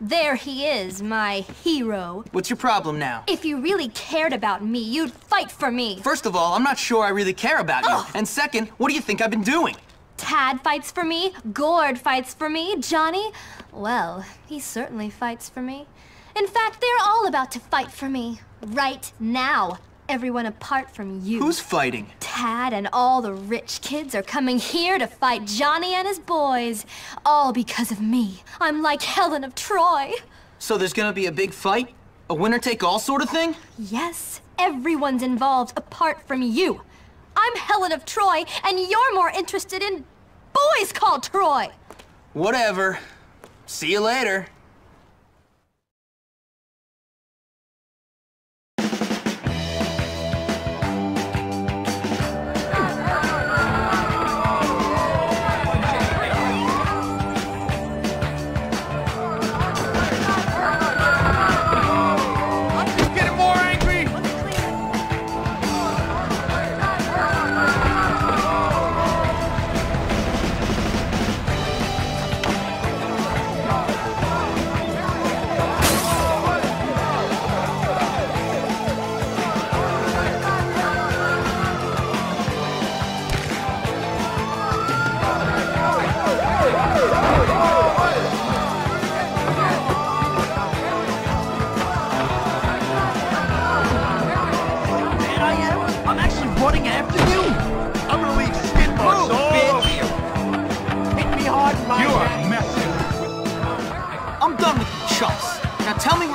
There he is, my hero. What's your problem now? If you really cared about me, you'd fight for me. First of all, I'm not sure I really care about you. And second, what do you think I've been doing? Tad fights for me, Gord fights for me, Johnny, well, he certainly fights for me. In fact, they're all about to fight for me. Right now. Everyone apart from you. Who's fighting? Tad and all the rich kids are coming here to fight Johnny and his boys. All because of me. I'm like Helen of Troy. So there's gonna be a big fight? A winner-take-all sort of thing? Yes. Everyone's involved apart from you. I'm Helen of Troy, and you're more interested in boys called Troy. Whatever. See you later.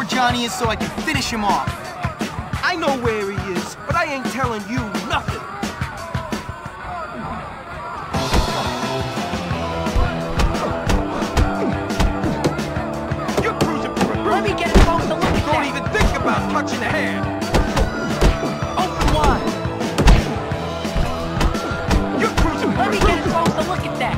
Johnny is so I can finish him off. I know where he is, but I ain't telling you nothing. You're cruising for a Let me get a close to look at Don't even think about touching the hand. Open wide. You're cruising for Let me get a close to look at that.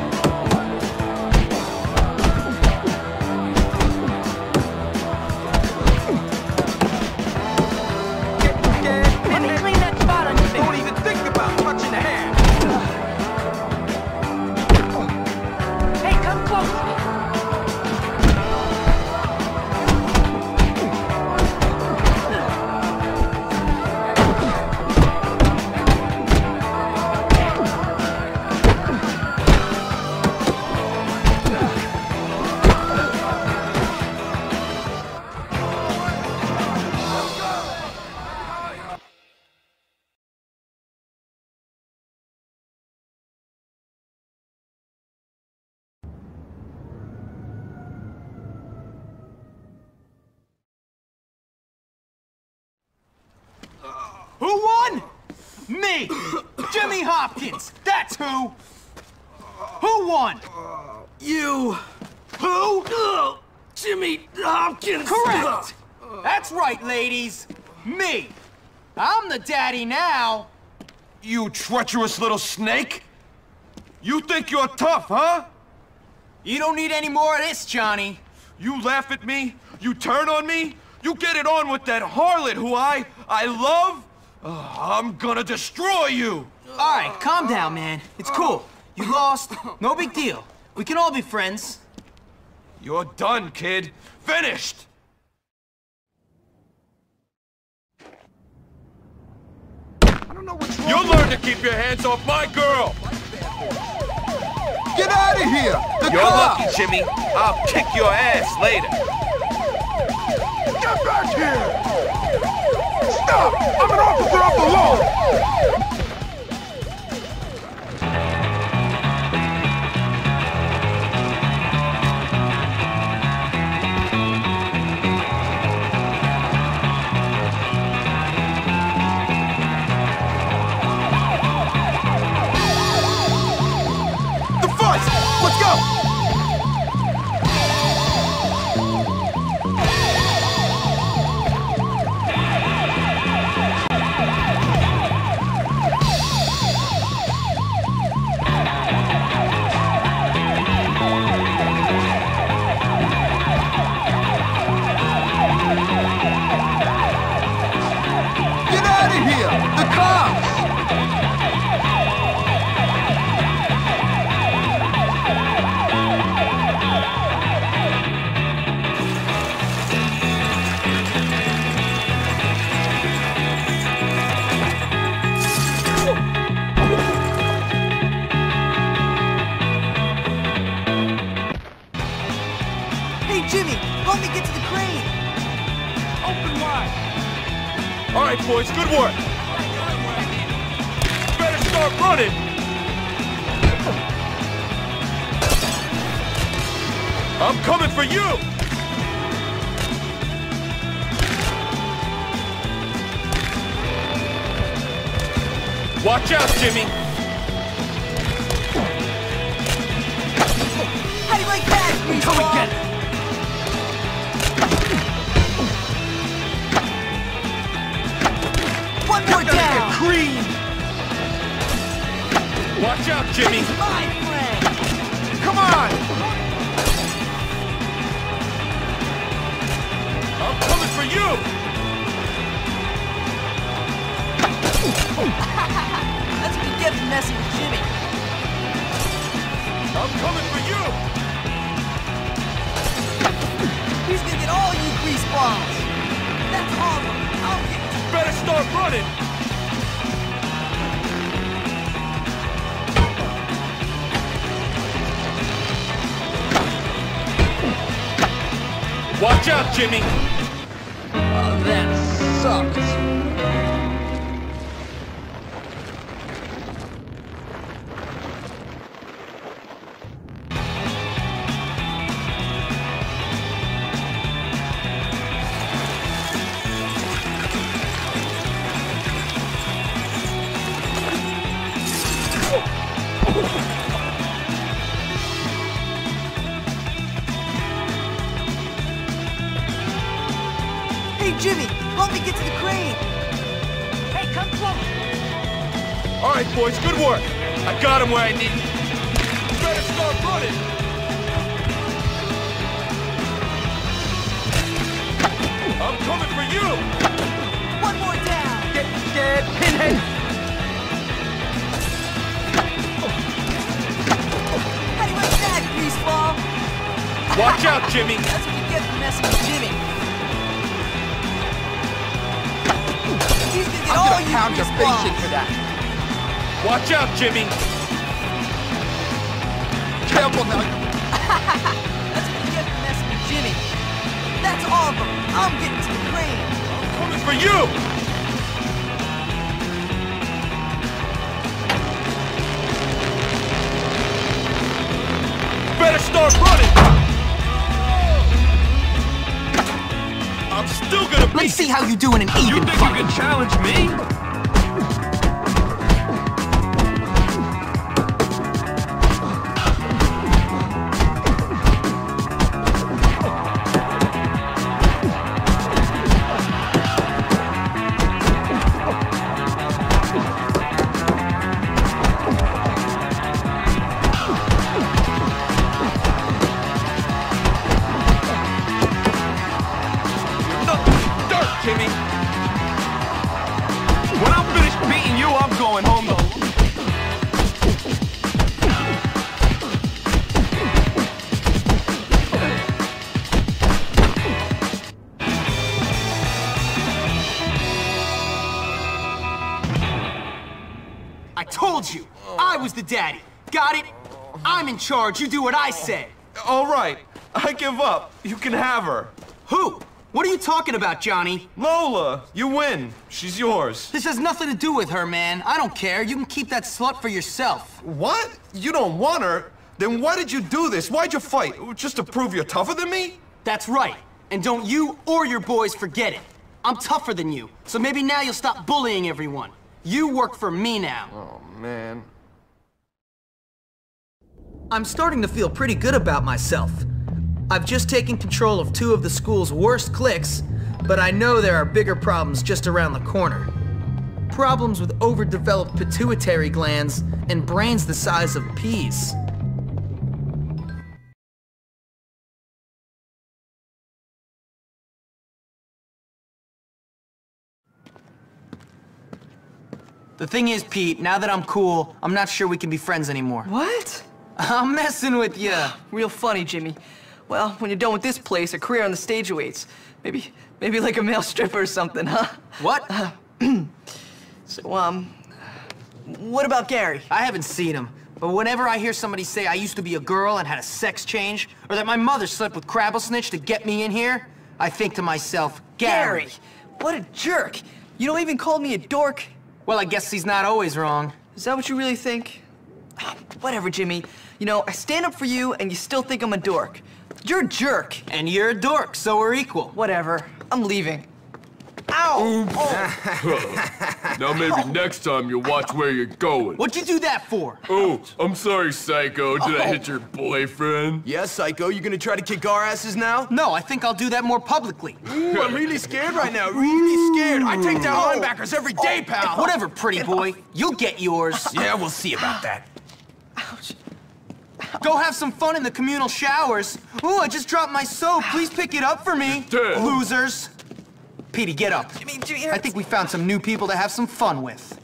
Who won? Me! Jimmy Hopkins! That's who! Who won? You! Who? Jimmy Hopkins! Correct! That's right, ladies! Me! I'm the daddy now! You treacherous little snake! You think you're tough, huh? You don't need any more of this, Johnny. You laugh at me, you turn on me, you get it on with that harlot who I love? I'm gonna destroy you! All right, calm down, man. It's cool. You lost. No big deal. We can all be friends. You're done, kid. Finished! I don't know what's wrong. You'll learn to keep your hands off my girl! Get out of here! You're lucky, Jimmy. I'll kick your ass later. Get back here! Stop! I'm an officer of the law! The fuzz! Let's go! All right, boys, good work. You better start running. I'm coming for you. Watch out, Jimmy. How do you like that? Come again. One more down. Cream. Watch out, Jimmy. My friend. Come on. I'm coming for you. That's what you get for messing with Jimmy. I'm coming for you. He's gonna get all you grease balls. That's horrible. I'll get you. Better start running. Watch out, Jimmy. Oh, that sucks. Hey, Jimmy, help me get to the crane. Hey, come close. All right, boys, good work. I got him where I need him. You better start running. I'm coming for you. One more down. Get pinhead. How do you like that, greaseball? Watch out, Jimmy. That's what you get for messing with Jimmy. I'm gonna pound your face in for that. Watch out, Jimmy. Careful now. That's gonna get the mess with Jimmy. That's all of them. I'm getting to the crane. I'm coming for you. Better start running. I'm still gonna beat. Let's see how you do in an even fight. You think you can challenge me? Jimmy. When I'm finished beating you, I'm going home though. I told you, I was the daddy. Got it? I'm in charge, you do what I say. All right, I give up. You can have her. Who? What are you talking about, Johnny? Lola, you win. She's yours. This has nothing to do with her, man. I don't care. You can keep that slut for yourself. What? You don't want her? Then why did you do this? Why'd you fight? Just to prove you're tougher than me? That's right. And don't you or your boys forget it. I'm tougher than you, so maybe now you'll stop bullying everyone. You work for me now. Oh, man. I'm starting to feel pretty good about myself. I've just taken control of two of the school's worst cliques, but I know there are bigger problems just around the corner. Problems with overdeveloped pituitary glands and brains the size of peas. The thing is, Pete, now that I'm cool, I'm not sure we can be friends anymore. What? I'm messing with you. Real funny, Jimmy. Well, when you're done with this place, a career on the stage awaits. Maybe like a male stripper or something, huh? What? What about Gary? I haven't seen him, but whenever I hear somebody say I used to be a girl and had a sex change, or that my mother slept with Crabblesnitch to get me in here, I think to myself, Gary! What a jerk! You don't even call me a dork. Well, I guess he's not always wrong. Is that what you really think? Whatever, Jimmy. You know, I stand up for you, and you still think I'm a dork. You're a jerk. And you're a dork, so we're equal. Whatever. I'm leaving. Ow! Oh. Now maybe next time you'll watch where you're going. What'd you do that for? Oh, I'm sorry, Psycho. Did I hit your boyfriend? Yeah, Psycho. You gonna try to kick our asses now? No, I think I'll do that more publicly. Ooh, I'm really scared right now. Really scared. I take down linebackers every day, pal. Whatever, pretty boy. You'll get yours. Yeah, we'll see about that. Ouch. Go have some fun in the communal showers. Ooh, I just dropped my soap. Please pick it up for me, losers. Petey, get up. I think we found some new people to have some fun with.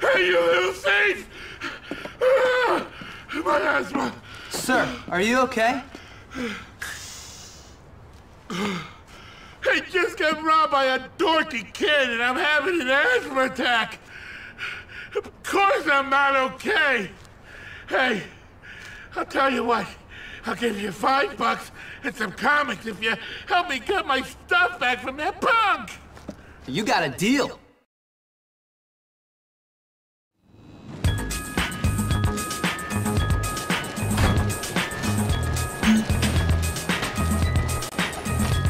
Hey, you little thief! Ah, my asthma. Sir, are you okay? I just got robbed by a dorky kid, and I'm having an asthma attack. Of course I'm not okay. Hey, I'll tell you what. I'll give you $5 and some comics if you help me get my stuff back from that punk. You got a deal.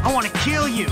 I want to kill you.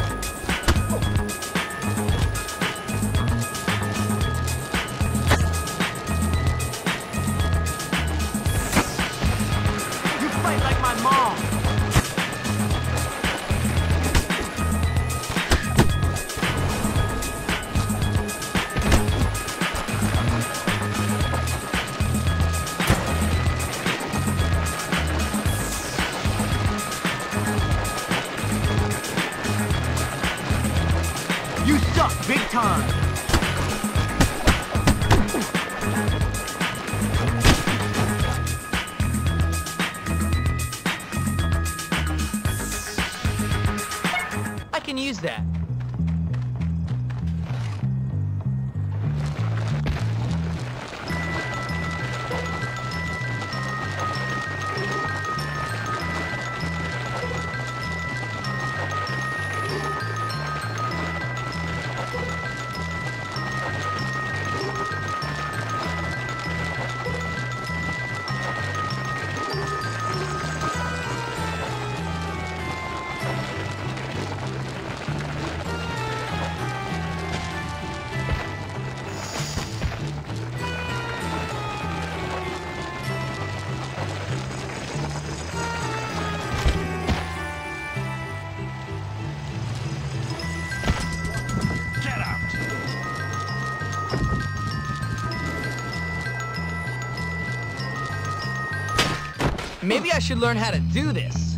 Maybe I should learn how to do this.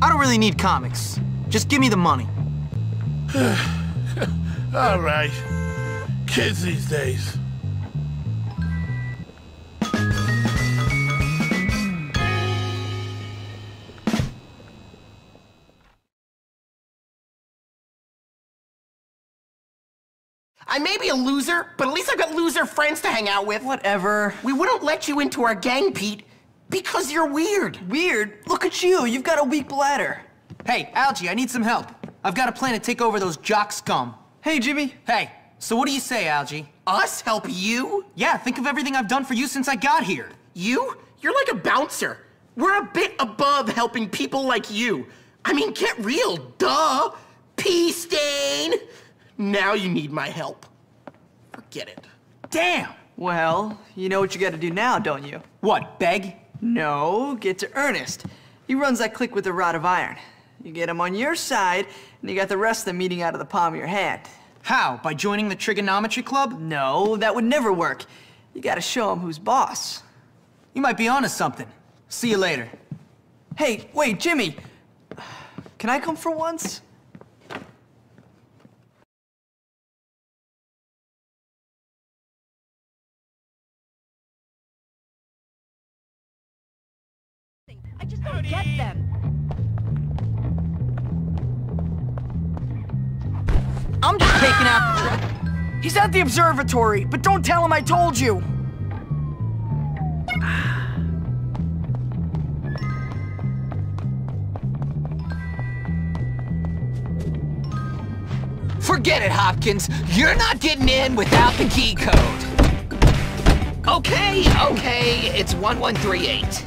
I really need comics. Just give me the money. All right. Kids these days. I may be a loser, but at least I've got loser friends to hang out with. Whatever. We wouldn't let you into our gang, Pete. Because you're weird. Weird? Look at you. You've got a weak bladder. Hey, Algie, I need some help. I've got a plan to take over those jock scum. Hey, Jimmy. Hey, so what do you say, Algie? Us help you? Yeah, think of everything I've done for you since I got here. You? You're like a bouncer. We're a bit above helping people like you. I mean, get real, duh. Pea stain. Now you need my help. Forget it. Damn. Well, you know what you gotta do now, don't you? What, beg? No, get to Ernest. He runs that clique with a rod of iron. You get him on your side, and you got the rest of them eating out of the palm of your hand. How? By joining the trigonometry club? No, that would never work. You gotta show him who's boss. You might be onto something. See you later. Hey, wait, Jimmy. Can I come for once? I just don't get them. I'm just taking out the truck. He's at the observatory, but don't tell him I told you. Forget it, Hopkins. You're not getting in without the key code. Okay, it's 1138.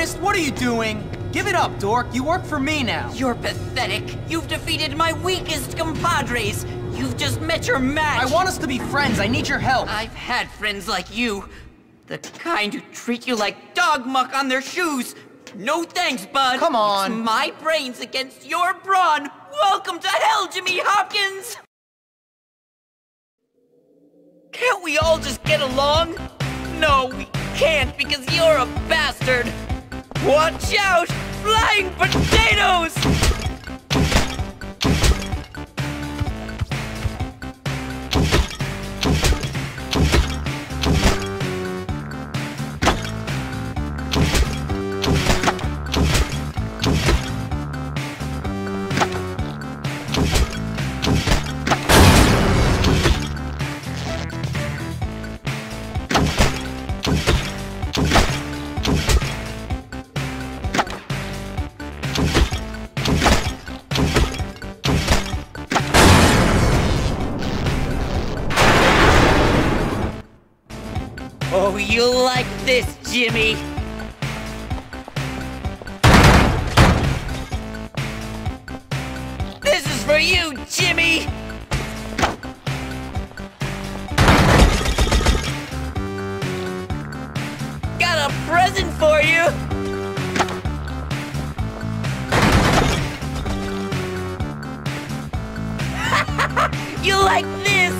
Ernest, what are you doing? Give it up, dork. You work for me now. You're pathetic. You've defeated my weakest compadres. You've just met your match. I want us to be friends. I need your help. I've had friends like you. The kind who treat you like dog muck on their shoes. No thanks, bud. Come on. It's my brains against your brawn. Welcome to hell, Jimmy Hopkins. Can't we all just get along? No, we can't because you're a bastard. Watch out! Flying potatoes! Oh, you like this, Jimmy? This is for you, Jimmy! Got a present for you! You like this?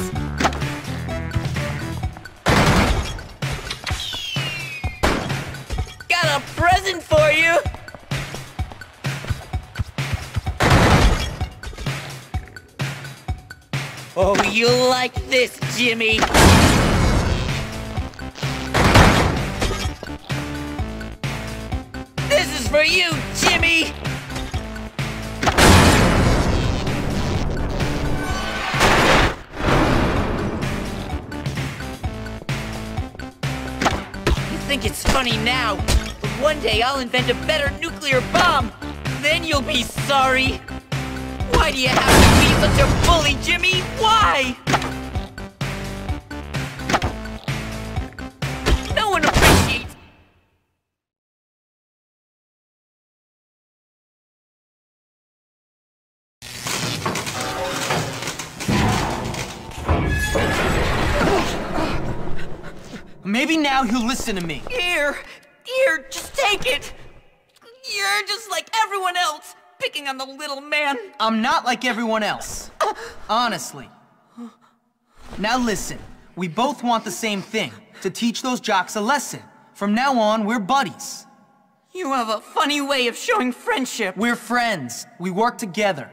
A present for you! Oh, you like this, Jimmy? This is for you, Jimmy! You think it's funny now? One day I'll invent a better nuclear bomb! Then you'll be sorry! Why do you have to be such a bully, Jimmy? Why? No one appreciates... Maybe now you'll listen to me. Here, just take it! You're just like everyone else, picking on the little man. I'm not like everyone else. Honestly. Now listen, we both want the same thing, to teach those jocks a lesson. From now on, we're buddies. You have a funny way of showing friendship. We're friends. We work together.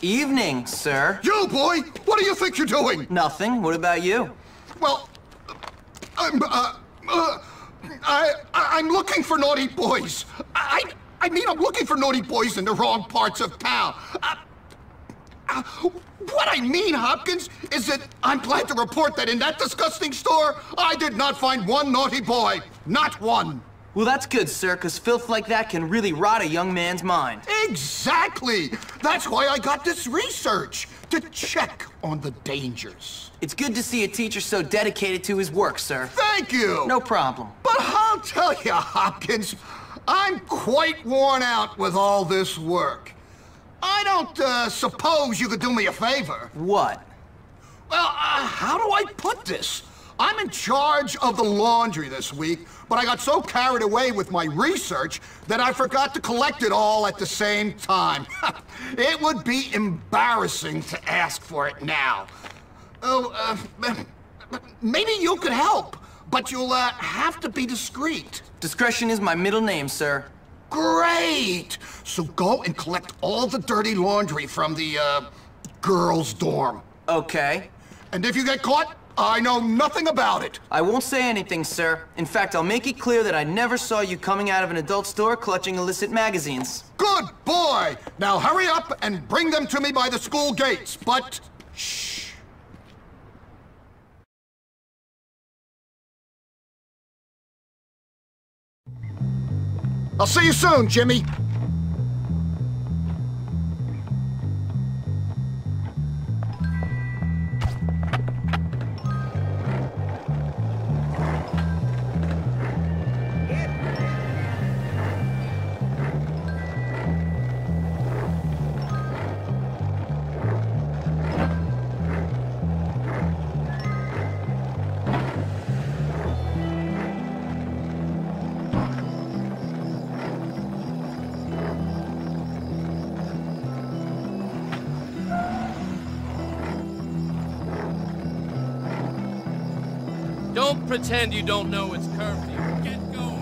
Evening, sir. You, boy! What do you think you're doing? Nothing. What about you? Well, I'm looking for naughty boys. I mean, I'm looking for naughty boys in the wrong parts of town. What I mean, Hopkins, is that I'm glad to report that in that disgusting store, I did not find one naughty boy. Not one. Well, that's good, sir, because filth like that can really rot a young man's mind. Exactly! That's why I got this research, to check on the dangers. It's good to see a teacher so dedicated to his work, sir. Thank you! No problem. But I'll tell you, Hopkins, I'm quite worn out with all this work. I don't, suppose you could do me a favor. What? Well, how do I put this? I'm in charge of the laundry this week, but I got so carried away with my research that I forgot to collect it all at the same time. It would be embarrassing to ask for it now. Oh, maybe you could help, but you'll have to be discreet. Discretion is my middle name, sir. Great! So go and collect all the dirty laundry from the girls' dorm. Okay. And if you get caught, I know nothing about it. I won't say anything, sir. In fact, I'll make it clear that I never saw you coming out of an adult store clutching illicit magazines. Good boy! Now hurry up and bring them to me by the school gates, but... shh. I'll see you soon, Jimmy. Don't pretend you don't know it's curfew. Get going.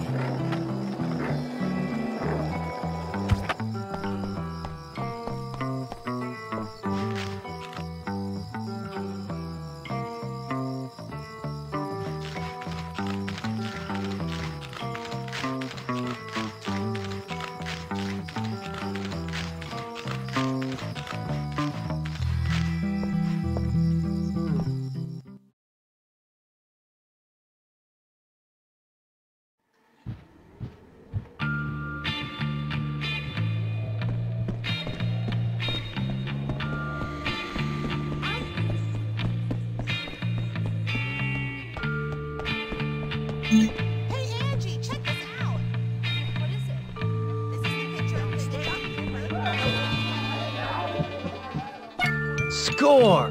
Score!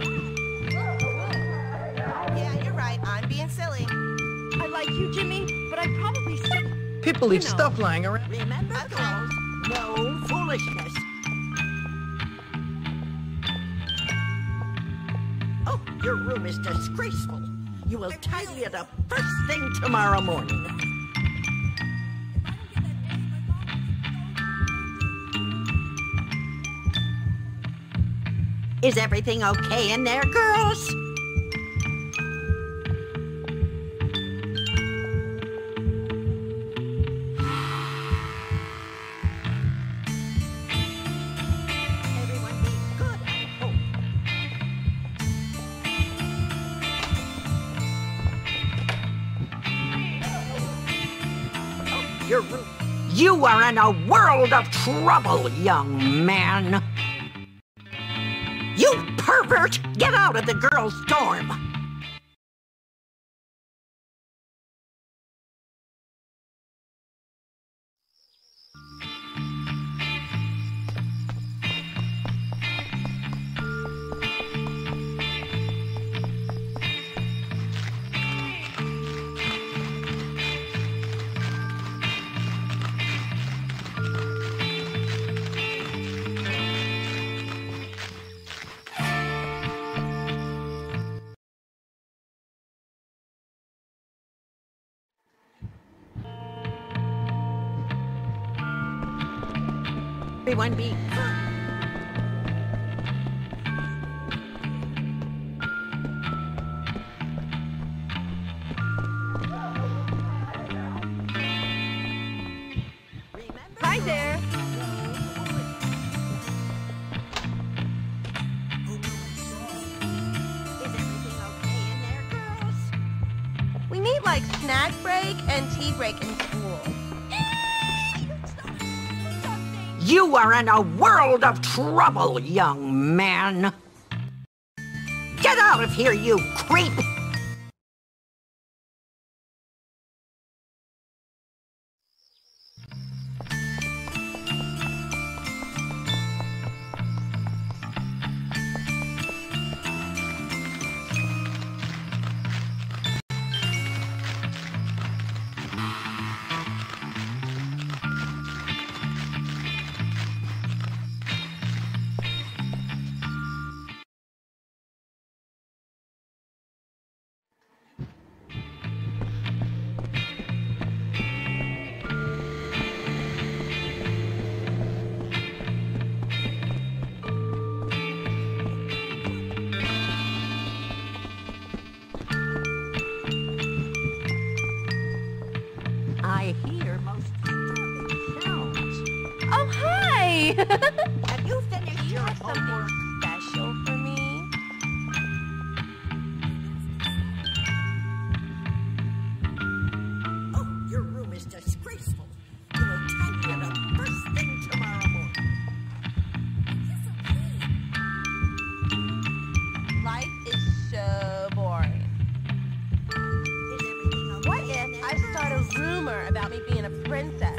Yeah, you're right. I'm being silly. I like you, Jimmy, but I probably said... People leave stuff lying around. Remember, girls, no foolishness. Oh, your room is disgraceful. You will tidy it up first thing tomorrow morning. Is everything okay in there, girls? Everyone be good, I hope. Oh, you're rude. You are in a world of trouble, young man. You pervert! Get out of the girls' dorm! Everyone be Hi there. Is everything okay in there, girls? We need like snack break and tea break in school. You are in a world of trouble, young man. Get out of here, you creep! Have you finished your homework special for me? Oh, your room is disgraceful. You will tidy it up first thing tomorrow morning. It's okay. Life is so boring. What if I start a rumor about me being a princess?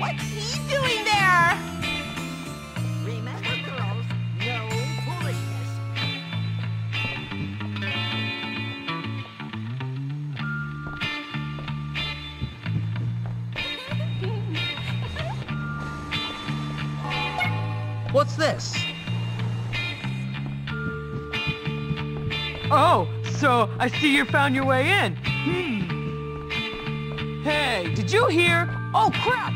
What's he doing there? Remember, girls, no foolishness. What's this? Oh, so I see you found your way in. Hey, did you hear? Oh, crap!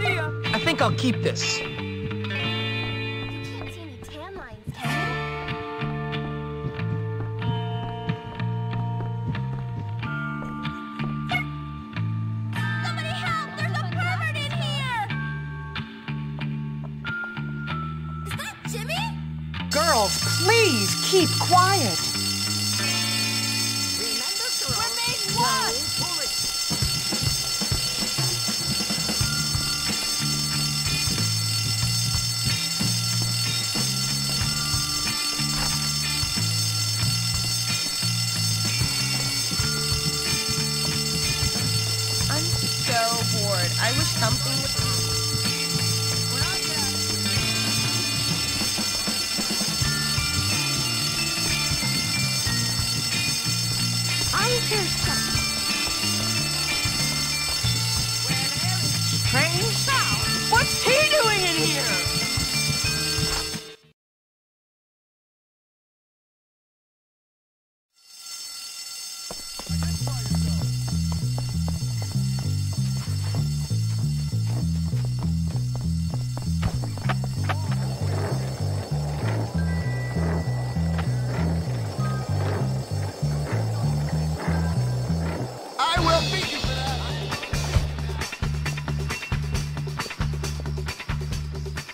See ya. I think I'll keep this. You can't see any tan lines, can you? Somebody help! There's a pervert in here! Is that Jimmy? Girls, please keep quiet. Remember, girls, we're made one! Bored. I wish something would be. We're not yet. I hear something. Where there is strange sound. What's he doing in here?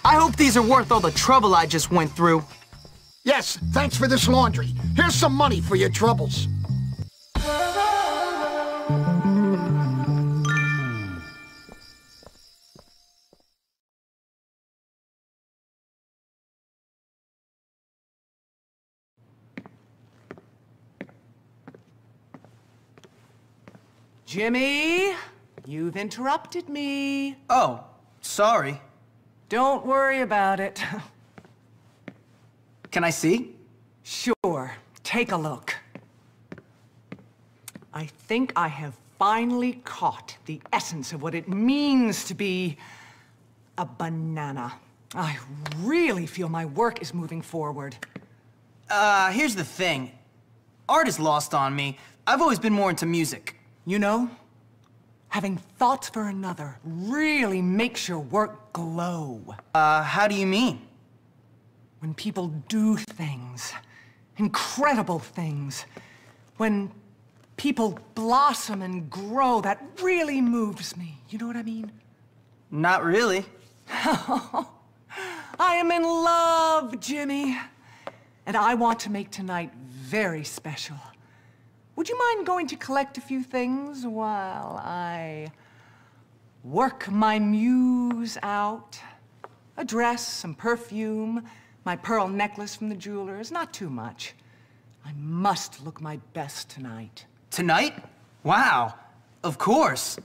I hope these are worth all the trouble I just went through. Yes, thanks for this laundry. Here's some money for your troubles. Jimmy, you've interrupted me. Oh, sorry. Don't worry about it. Can I see? Sure. Take a look. I think I have finally caught the essence of what it means to be a banana. I really feel my work is moving forward. Here's the thing. Art is lost on me. I've always been more into music. You know? Having thoughts for another really makes your work glow. How do you mean? When people do things, incredible things, when people blossom and grow, that really moves me. You know what I mean? Not really. I am in love, Jimmy. And I want to make tonight very special. Would you mind going to collect a few things while I work my muse out? A dress, some perfume, my pearl necklace from the jeweler's, not too much. I must look my best tonight. Tonight? Wow, of course.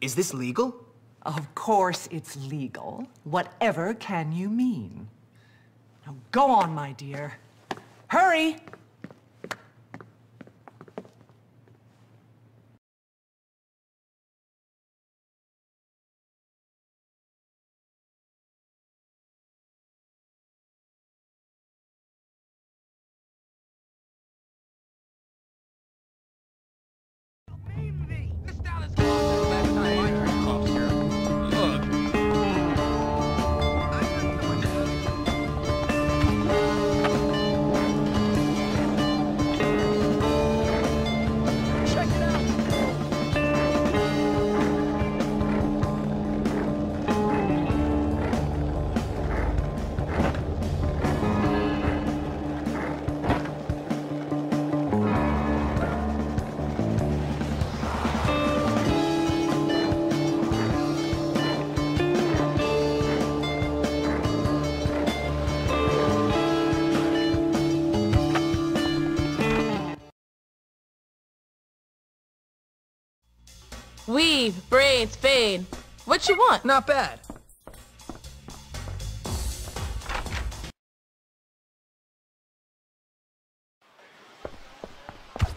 Is this legal? Of course it's legal. Whatever can you mean? Now go on, my dear. Hurry! Look. Weave, braids, fade. What you want? Not bad.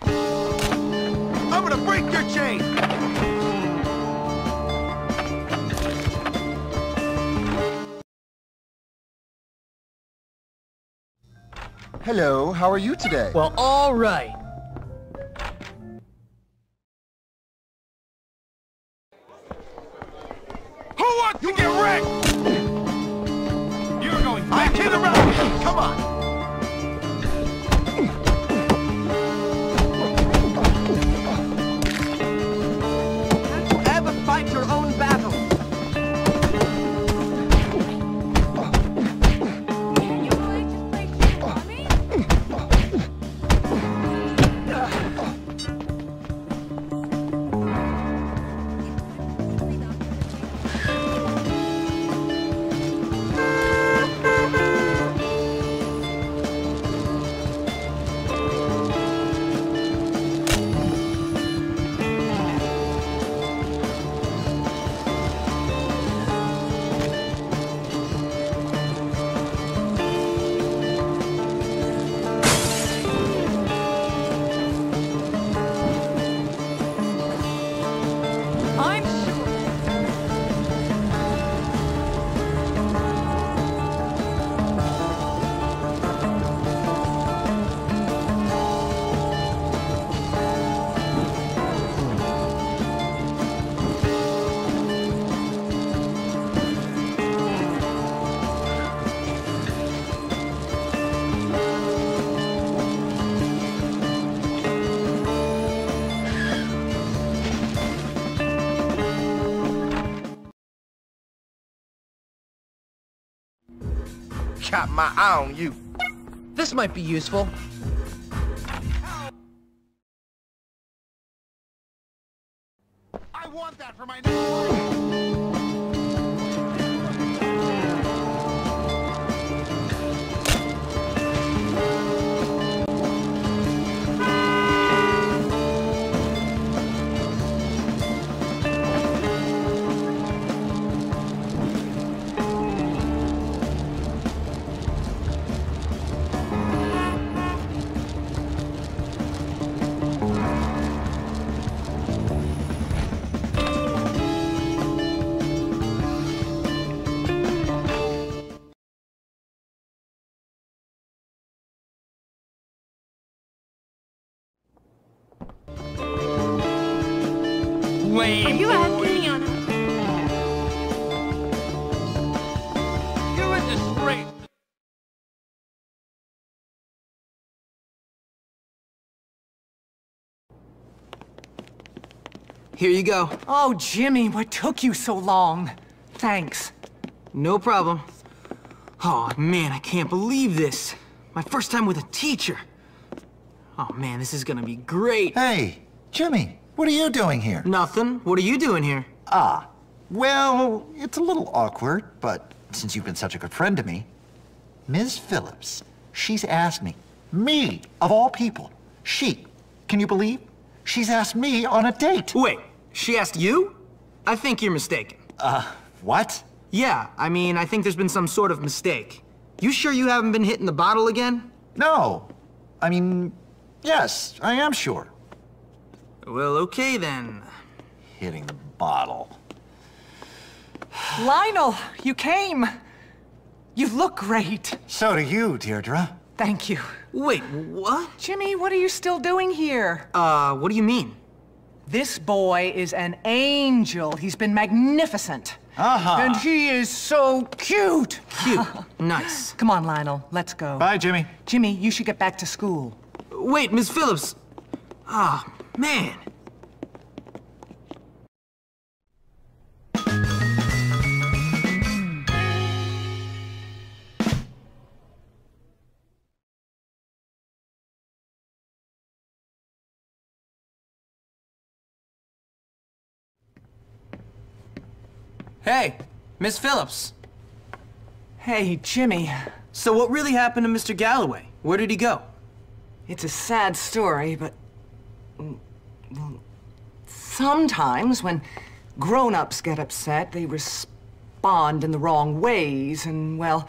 I'm gonna break your chain! Hello, how are you today? Well, all right. Who wants to get wrecked? You're going back to the road. Come on. Got my eye on you. This might be useful. I want that for my next Wait. Are you asking Anna? You're a disgrace. Here you go. Oh, Jimmy, what took you so long? Thanks. No problem. Oh, man, I can't believe this. My first time with a teacher. Oh, man, this is gonna be great. Hey, Jimmy. What are you doing here? Nothing. What are you doing here? Ah, well, it's a little awkward, but since you've been such a good friend to me, Ms. Phillips, she's asked me, of all people, can you believe? She's asked me on a date. Wait, she asked you? I think you're mistaken. What? Yeah, I mean, I think there's been some sort of mistake. You sure you haven't been hitting the bottle again? No. I mean, yes, I am sure. Well, okay then. Hitting the bottle. Lionel, you came. You look great. So do you, Deirdre. Thank you. Wait, what? Jimmy, what are you still doing here? What do you mean? This boy is an angel. He's been magnificent. And he is so cute. Cute. Nice. Come on, Lionel. Let's go. Bye, Jimmy. Jimmy, you should get back to school. Wait, Ms. Phillips. Ah. Man! Hey, Miss Phillips. Hey, Jimmy. So what really happened to Mr. Galloway? Where did he go? It's a sad story, but... Sometimes when grown-ups get upset, they respond in the wrong ways, and, well,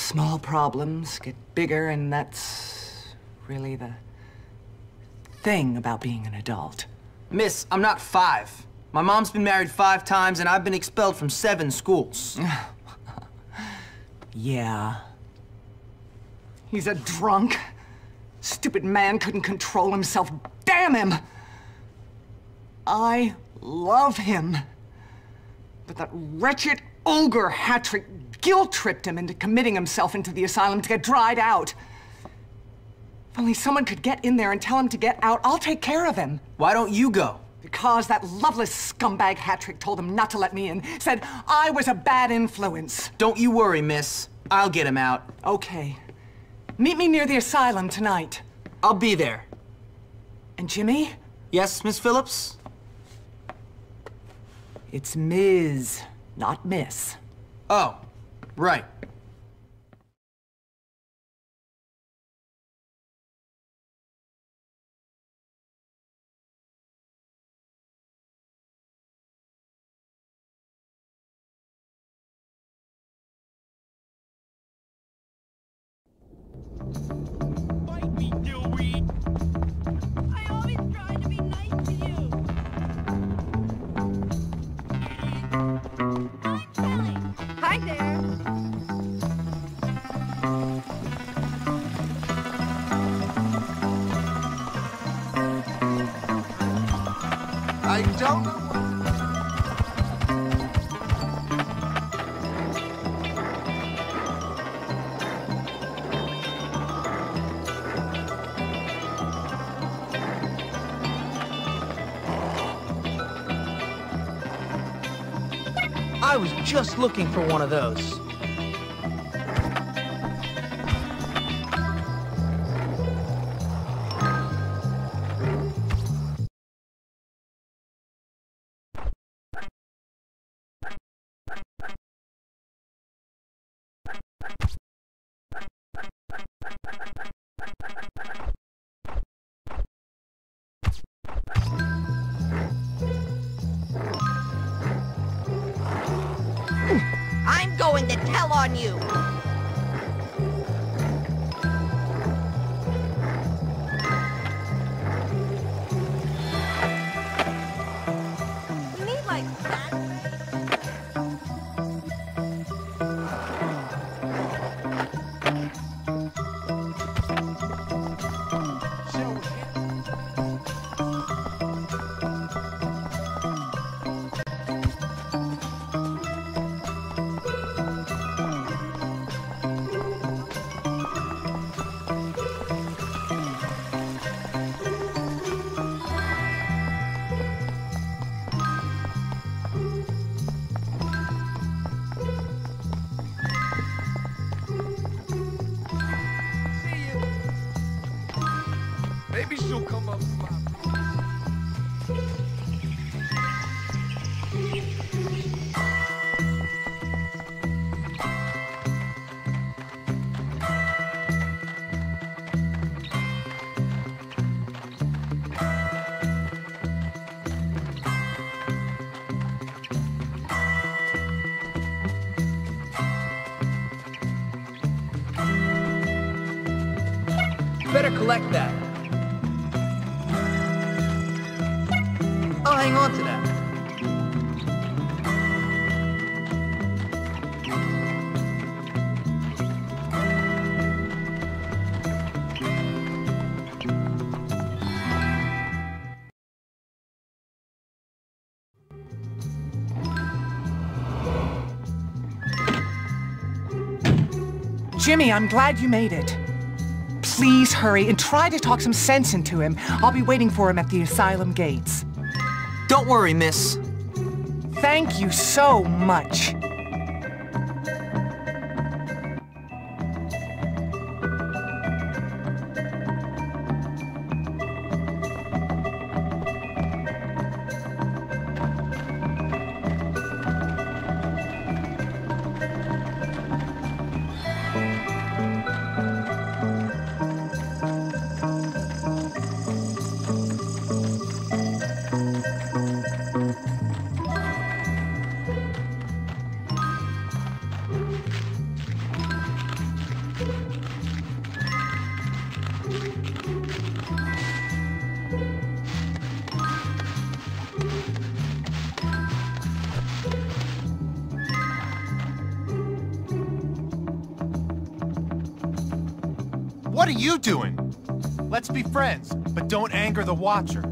small problems get bigger, and that's really the thing about being an adult. Miss, I'm not 5. My mom's been married 5 times, and I've been expelled from 7 schools. Yeah. He's a drunk. Stupid man couldn't control himself. Damn him! I love him. But that wretched ogre Hattrick guilt-tripped him into committing himself into the asylum to get dried out. If only someone could get in there and tell him to get out, I'll take care of him. Why don't you go? Because that loveless scumbag Hattrick told him not to let me in, said I was a bad influence. Don't you worry, miss. I'll get him out. Okay. Meet me near the asylum tonight. I'll be there. And Jimmy? Yes, Miss Phillips? It's Ms., not Miss. Oh, right. I don't know. I was just looking for one of those. I'm going to tell on you! You mean like that? Maybe she'll come up with my... Better collect that. I'll hang on to that. Jimmy, I'm glad you made it. Please hurry and try to talk some sense into him. I'll be waiting for him at the asylum gates. Don't worry, miss. Thank you so much. What are you doing? Let's be friends, but don't anger the Watcher.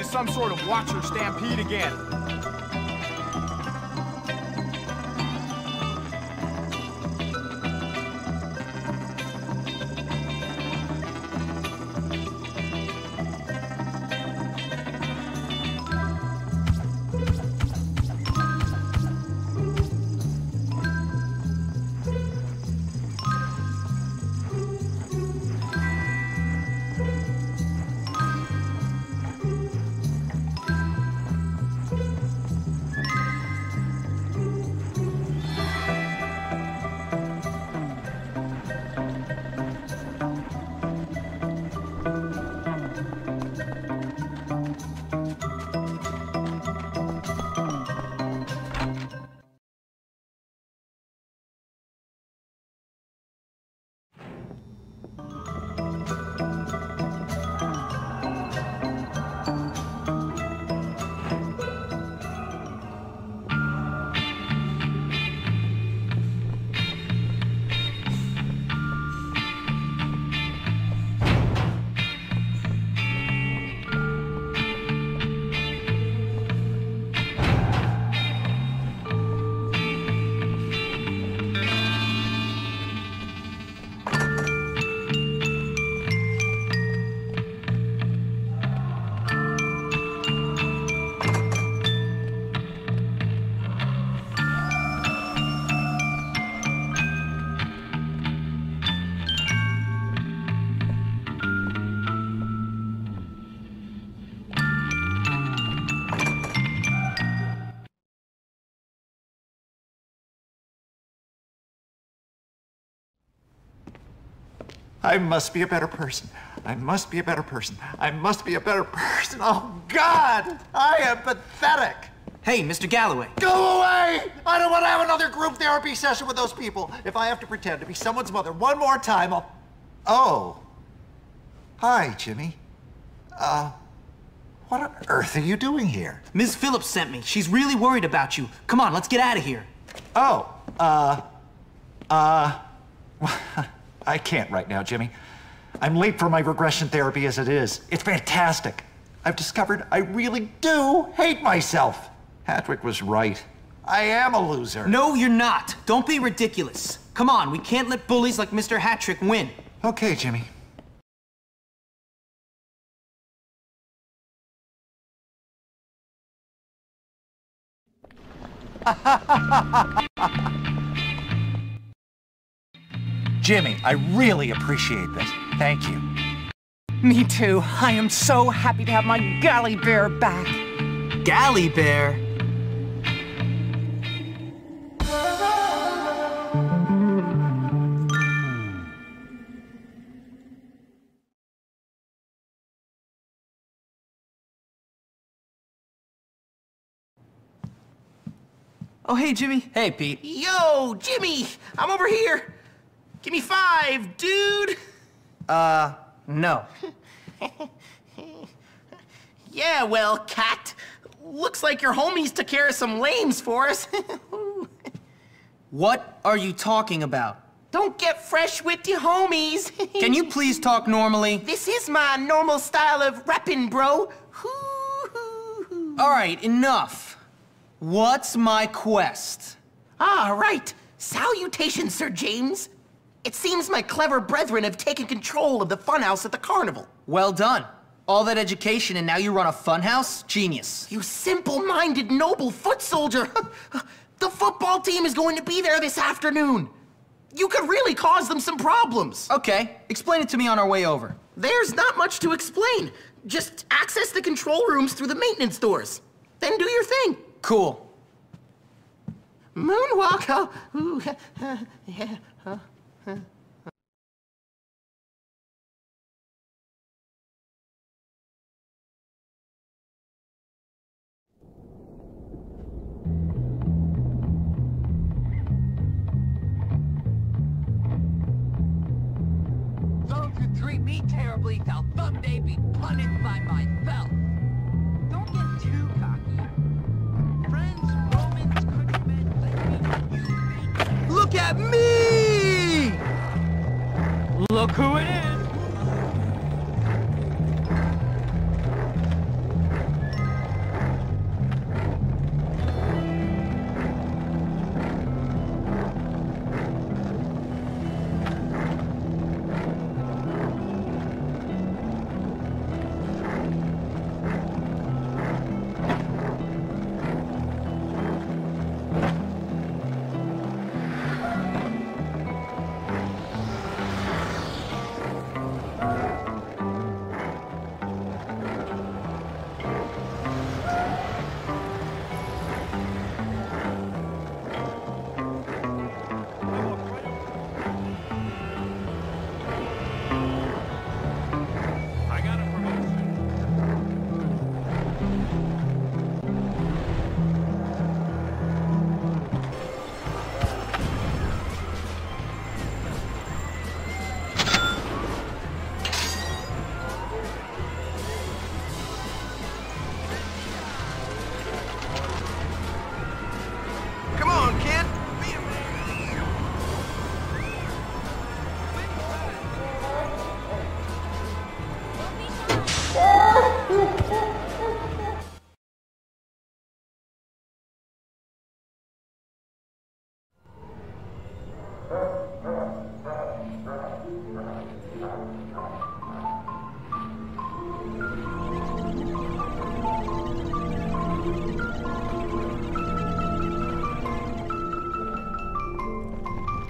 Some sort of Watcher stampede again. I must be a better person. I must be a better person. I must be a better person. Oh, God! I am pathetic! Hey, Mr. Galloway. Go away! I don't want to have another group therapy session with those people. If I have to pretend to be someone's mother one more time, I'll... Oh. Hi, Jimmy. What on earth are you doing here? Ms. Phillips sent me. She's really worried about you. Come on, let's get out of here. Oh, I can't right now, Jimmy. I'm late for my regression therapy as it is. It's fantastic. I've discovered I really do hate myself. Hattrick was right. I am a loser. No, you're not. Don't be ridiculous. Come on, we can't let bullies like Mr. Hattrick win. Okay, Jimmy. Jimmy, I really appreciate this. Thank you. Me too. I am so happy to have my galley bear back. Galley bear? Oh, hey, Jimmy. Hey, Pete. Yo, Jimmy! I'm over here. Give me 5, dude! No. Yeah, well, cat. Looks like your homies took care of some lames for us. What are you talking about? Don't get fresh with your homies. Can you please talk normally? This is my normal style of rapping, bro. All right, enough. What's my quest? Ah, right. Salutations, Sir James. It seems my clever brethren have taken control of the funhouse at the carnival. Well done. All that education and now you run a funhouse? Genius. You simple-minded noble foot soldier. The football team is going to be there this afternoon. You could really cause them some problems. Okay, explain it to me on our way over. There's not much to explain. Just access the control rooms through the maintenance doors. Then do your thing. Cool. Moonwalk, oh, ooh, yeah, Those who treat me terribly shall someday be punished by myself. Don't get too cocky. Friends, Romans, countrymen, let me you. Look at me! Look who it is!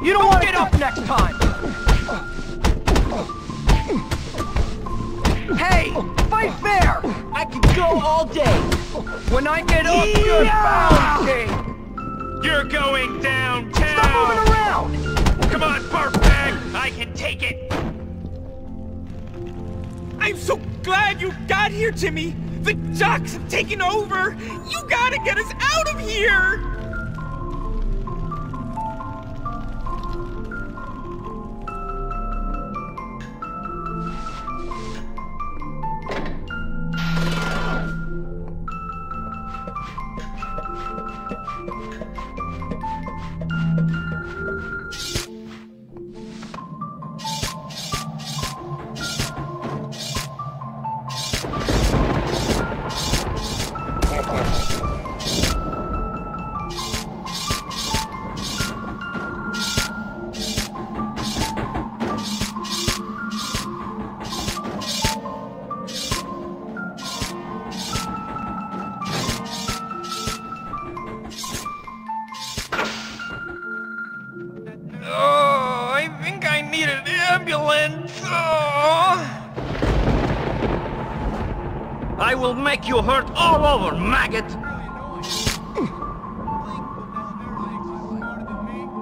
You don't want to get up next time! Hey! Fight fair! I can go all day! When I get up, you're bouncing! You're going downtown! Stop moving around! Come on, barf bag! I can take it! I'm so glad you got here, Jimmy! The jocks have taken over! You gotta get us out of here! I will make you hurt all over, maggot!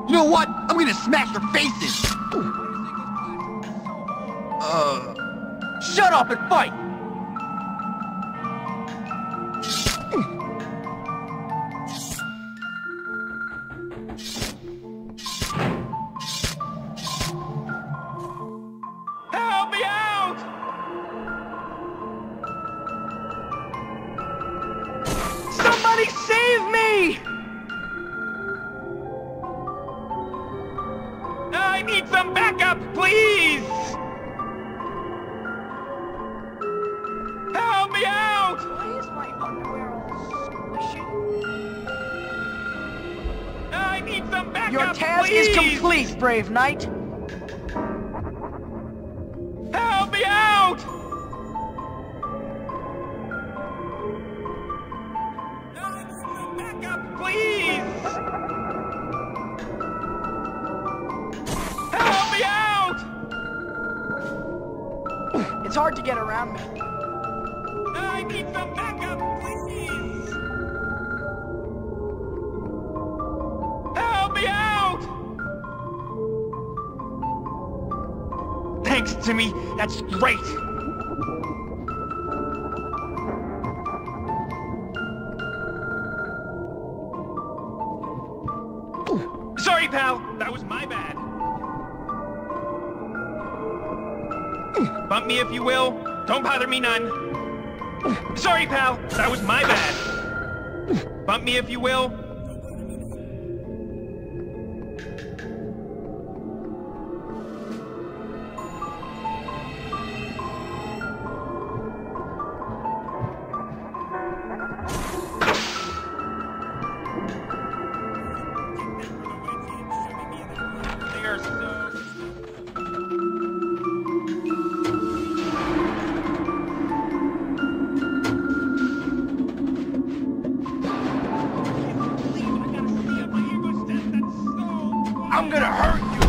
You know what? I'm gonna smash your faces! Shut up and fight! Save me! I need some backup, please! Help me out! Why is my underwear all squishy? I need some backup, please! Your task is complete, brave knight! Help me out! Please! It's hard to get around me. I need some backup, please! Help me out! Thanks, Timmy. That's great! Sorry, pal. That was my bad. Bump me if you will. Don't bother me none. Sorry, pal. That was my bad. Bump me if you will. I'm gonna hurt you!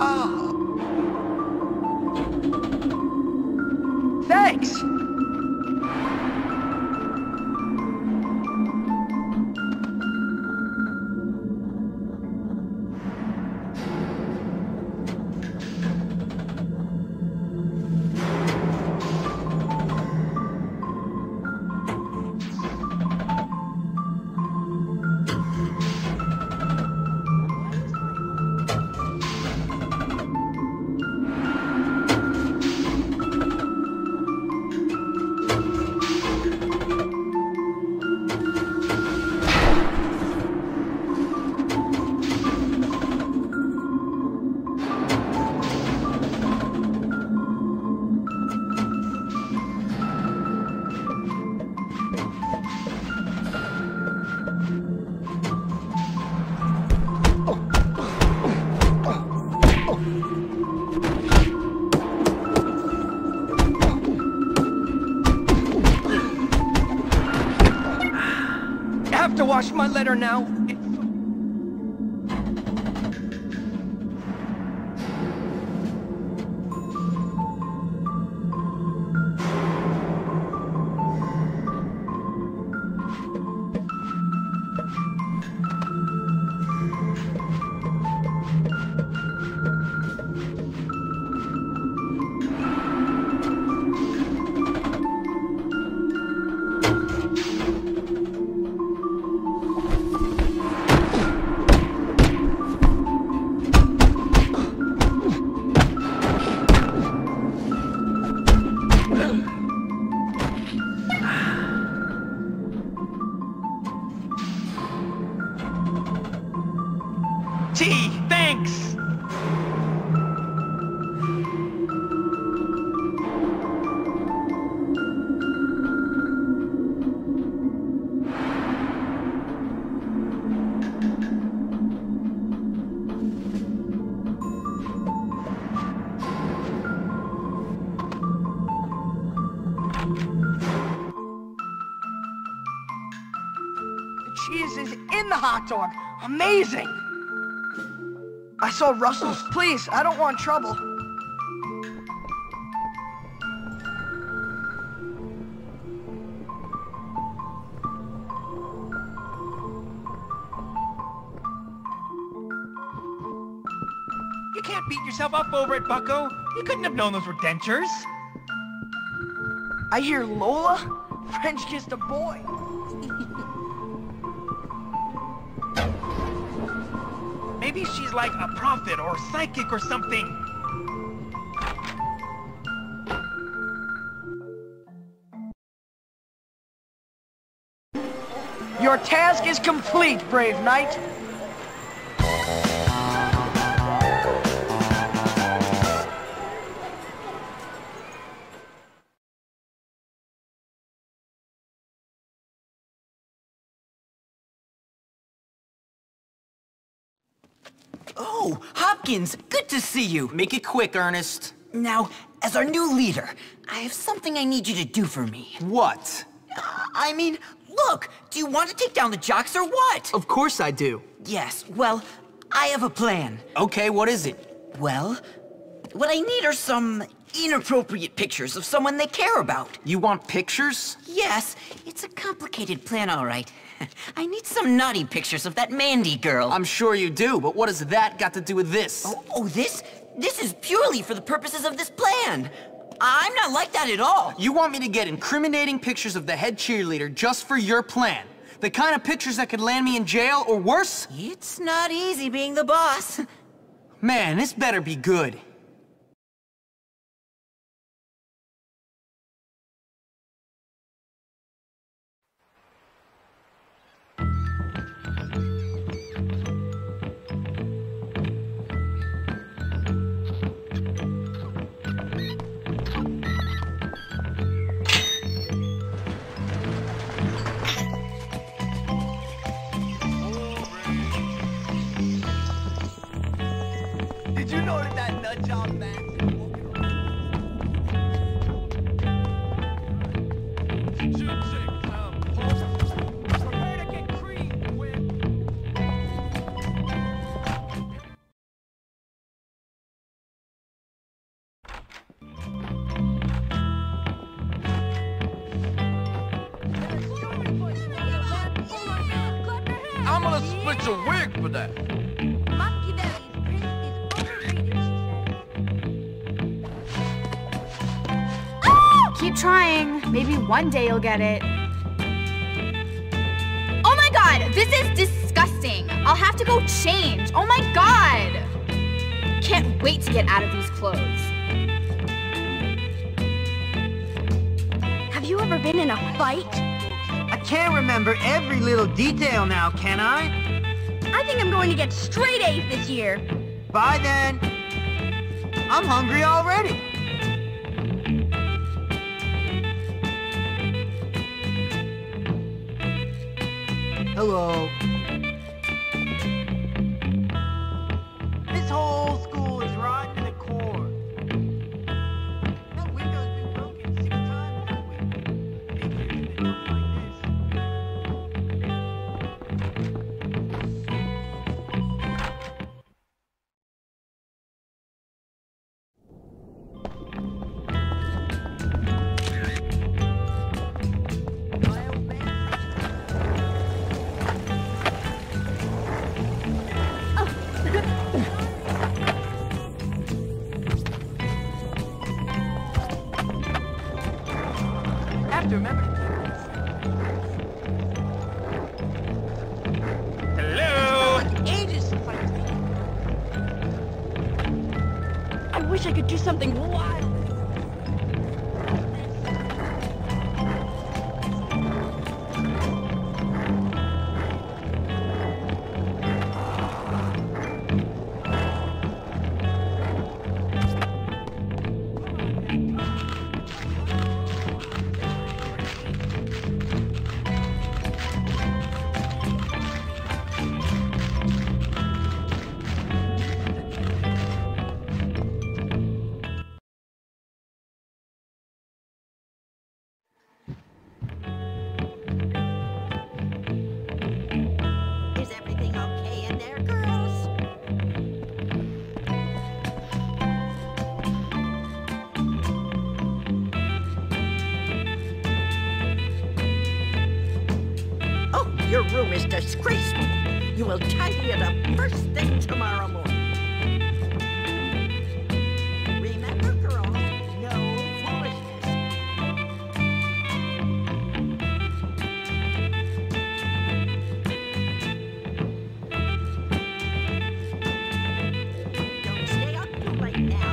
Oh. Thanks! I have to wash my letter now. Gee, thanks! The cheese is in the hot dog! Amazing! I saw Russell's. Please, I don't want trouble. You can't beat yourself up over it, Bucko. You couldn't have known those were dentures. I hear Lola French kissed a boy. Maybe she's like a prophet or psychic or something. Your task is complete, brave knight. Oh, Hopkins, good to see you. Make it quick, Ernest. Now, as our new leader, I have something I need you to do for me. What? I mean, Look, do you want to take down the jocks or what? Of course I do. Yes, well, I have a plan. Okay, what is it? Well, what I need are some inappropriate pictures of someone they care about. You want pictures? Yes, it's a complicated plan, all right. I need some naughty pictures of that Mandy girl. I'm sure you do, but what has that got to do with this? Oh, this? This is purely for the purposes of this plan. I'm not like that at all. You want me to get incriminating pictures of the head cheerleader just for your plan? The kind of pictures that could land me in jail or worse? It's not easy being the boss. Man, this better be good. I'm gonna split your wig for that. Keep trying. Maybe one day you'll get it. Oh my god, this is disgusting. I'll have to go change. Oh my god. Can't wait to get out of these clothes. Have you ever been in a fight? I can't remember every little detail now, can I? I think I'm going to get straight A's this year. Bye then. I'm hungry already. Hello. This whole school is rotten to the core. That window's been broken 6 times that room is disgraceful. You will tidy it up first thing tomorrow morning. Remember, girls, no foolishness. Don't stay up too late now.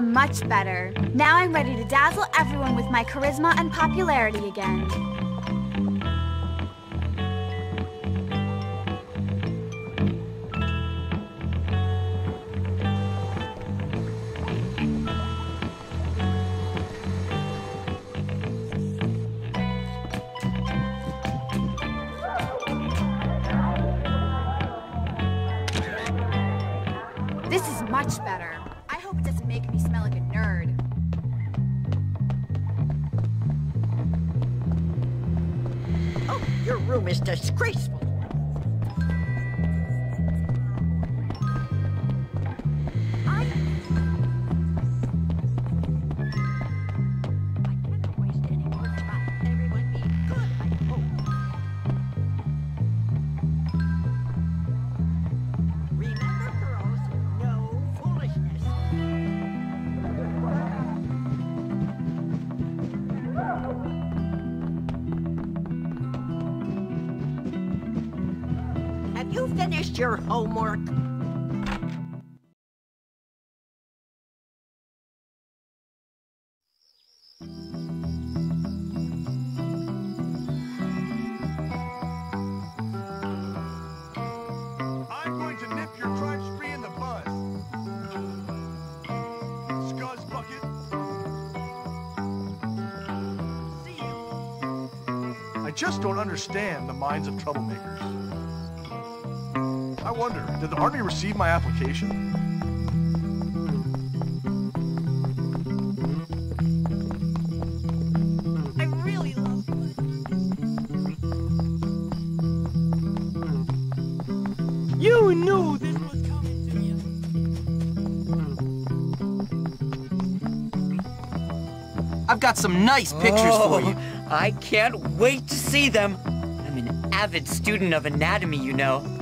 Much better. Now I'm ready to dazzle everyone with my charisma and popularity again. This is much better. I hope it doesn't make me smell like a nerd. Oh, your room is disgraceful. You finished your homework. I'm going to nip your tribe spree in the bud. Scuzz bucket. See you. I just don't understand the minds of troublemakers. I wonder, did the Army receive my application? I really love Bully. You knew this was coming to you. I've got some nice pictures for you. I can't wait to see them. I'm an avid student of anatomy, you know.